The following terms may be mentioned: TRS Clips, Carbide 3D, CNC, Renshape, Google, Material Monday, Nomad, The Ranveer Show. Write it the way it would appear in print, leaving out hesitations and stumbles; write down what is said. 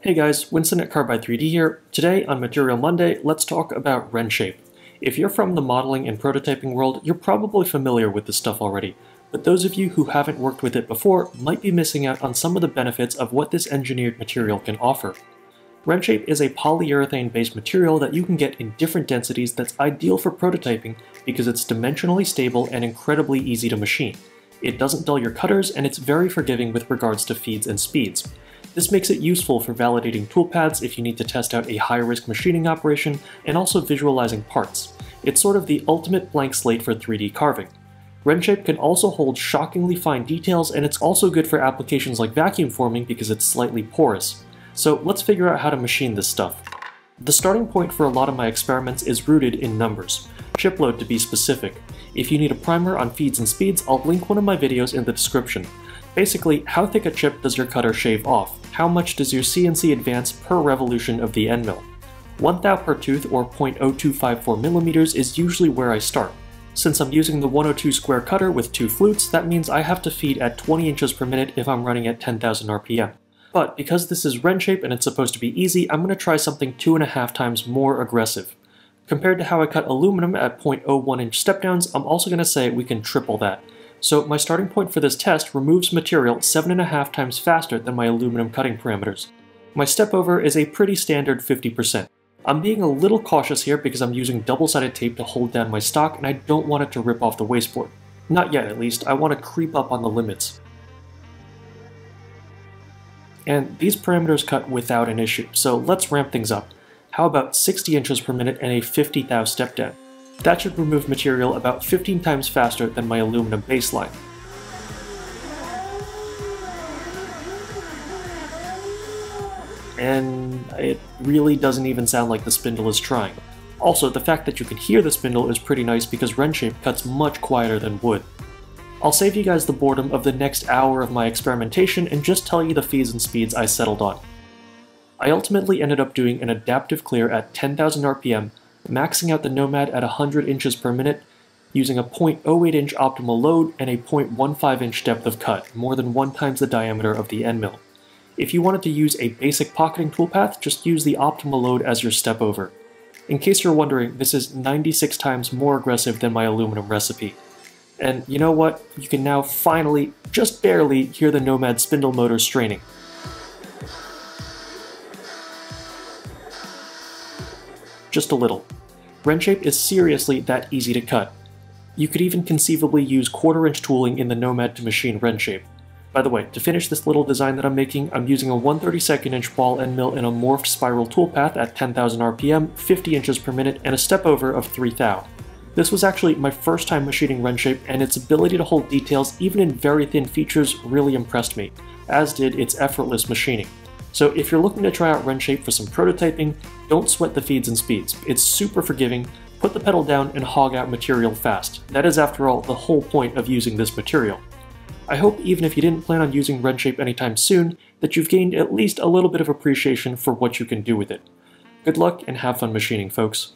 Hey guys, Winston at Carbide 3D here. Today on Material Monday, let's talk about Renshape. If you're from the modeling and prototyping world, you're probably familiar with this stuff already, but those of you who haven't worked with it before might be missing out on some of the benefits of what this engineered material can offer. Renshape is a polyurethane-based material that you can get in different densities that's ideal for prototyping because it's dimensionally stable and incredibly easy to machine. It doesn't dull your cutters, and it's very forgiving with regards to feeds and speeds. This makes it useful for validating toolpaths if you need to test out a high-risk machining operation, and also visualizing parts. It's sort of the ultimate blank slate for 3D carving. Renshape can also hold shockingly fine details, and it's also good for applications like vacuum forming because it's slightly porous. So let's figure out how to machine this stuff. The starting point for a lot of my experiments is rooted in numbers. Chip load to be specific. If you need a primer on feeds and speeds, I'll link one of my videos in the description. Basically, how thick a chip does your cutter shave off? How much does your CNC advance per revolution of the end mill? 1/1000 per tooth, or 0.0254 millimeters, is usually where I start. Since I'm using the 102 square cutter with 2 flutes, that means I have to feed at 20 inches per minute if I'm running at 10,000 RPM. But because this is Renshape and it's supposed to be easy, I'm going to try something 2.5 times more aggressive. Compared to how I cut aluminum at 0.01 inch step downs, I'm also going to say we can triple that. So my starting point for this test removes material 7.5 times faster than my aluminum cutting parameters. My step over is a pretty standard 50%. I'm being a little cautious here because I'm using double-sided tape to hold down my stock and I don't want it to rip off the wasteboard. Not yet, at least. I want to creep up on the limits. And these parameters cut without an issue, so let's ramp things up. How about 60 inches per minute and a 50,000 step down? That should remove material about 15 times faster than my aluminum baseline. And it really doesn't even sound like the spindle is trying. Also, the fact that you can hear the spindle is pretty nice because Renshape cuts much quieter than wood. I'll save you guys the boredom of the next hour of my experimentation and just tell you the feeds and speeds I settled on. I ultimately ended up doing an adaptive clear at 10,000 RPM, maxing out the Nomad at 100 inches per minute, using a 0.08 inch optimal load and a 0.15 inch depth of cut, more than 1 times the diameter of the end mill. If you wanted to use a basic pocketing toolpath, just use the optimal load as your step over. In case you're wondering, this is 96 times more aggressive than my aluminum recipe. And you know what? You can now finally, just barely, hear the Nomad spindle motor straining. Just a little. Renshape is seriously that easy to cut. You could even conceivably use 1/4 inch tooling in the Nomad to machine Renshape. By the way, to finish this little design that I'm making, I'm using a 1/32 inch ball end mill in a morphed spiral toolpath at 10,000 RPM, 50 inches per minute, and a step over of 3,000. This was actually my first time machining Renshape, and its ability to hold details even in very thin features really impressed me, as did its effortless machining. So if you're looking to try out Renshape for some prototyping, don't sweat the feeds and speeds. It's super forgiving, put the pedal down and hog out material fast. That is, after all, the whole point of using this material. I hope, even if you didn't plan on using Renshape anytime soon, that you've gained at least a little bit of appreciation for what you can do with it. Good luck and have fun machining, folks.